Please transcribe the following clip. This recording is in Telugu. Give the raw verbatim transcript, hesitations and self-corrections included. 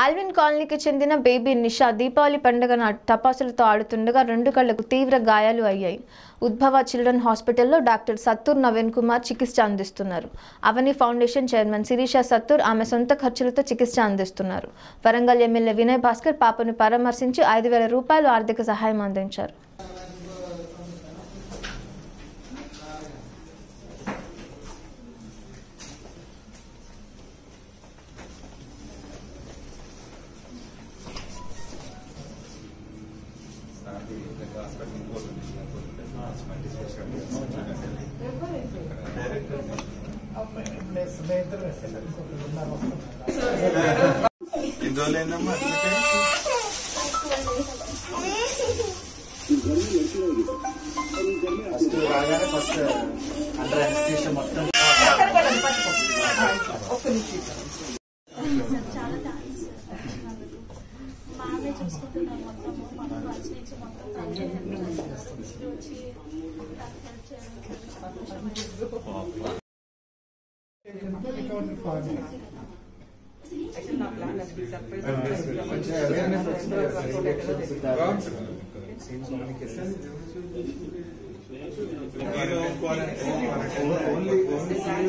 ఆల్విన్ కాలనీకి చెందిన బేబీ నిషా దీపావళి పండుగన టపాసులతో ఆడుతుండగా రెండు కళ్ళకు తీవ్ర గాయాలు అయ్యాయి. ఉద్భవ చిల్డ్రన్ హాస్పిటల్లో డాక్టర్ సత్తూర్ నవీన్ కుమార్ చికిత్స అందిస్తున్నారు. అవని ఫౌండేషన్ చైర్మన్ శిరీష సత్తూర్ ఆమె సొంత ఖర్చులతో చికిత్స అందిస్తున్నారు. వరంగల్ ఎమ్మెల్యే వినయ్ భాస్కర్ పాపను పరామర్శించి ఐదు వేల రూపాయలు ఆర్థిక సహాయం అందించారు. Only